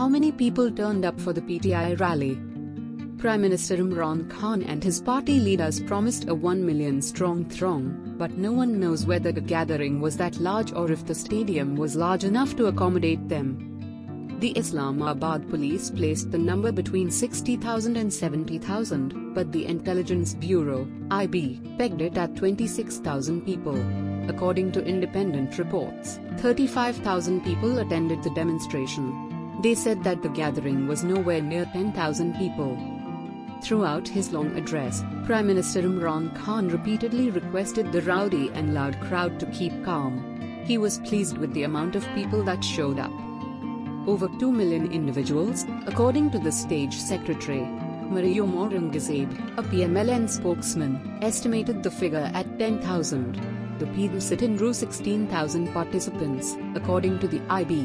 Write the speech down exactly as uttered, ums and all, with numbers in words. How many people turned up for the P T I rally? Prime Minister Imran Khan and his party leaders promised a one million strong throng, but no one knows whether the gathering was that large or if the stadium was large enough to accommodate them. The Islamabad police placed the number between sixty thousand and seventy thousand, but the Intelligence Bureau I B pegged it at twenty-six thousand people. According to independent reports, thirty-five thousand people attended the demonstration. They said that the gathering was nowhere near ten thousand people. Throughout his long address, Prime Minister Imran Khan repeatedly requested the rowdy and loud crowd to keep calm. He was pleased with the amount of people that showed up. Over two million individuals, according to the stage secretary, Mariam Morungizadeh, a P M L N spokesman, estimated the figure at ten thousand. The P M sit-in drew sixteen thousand participants, according to the I B.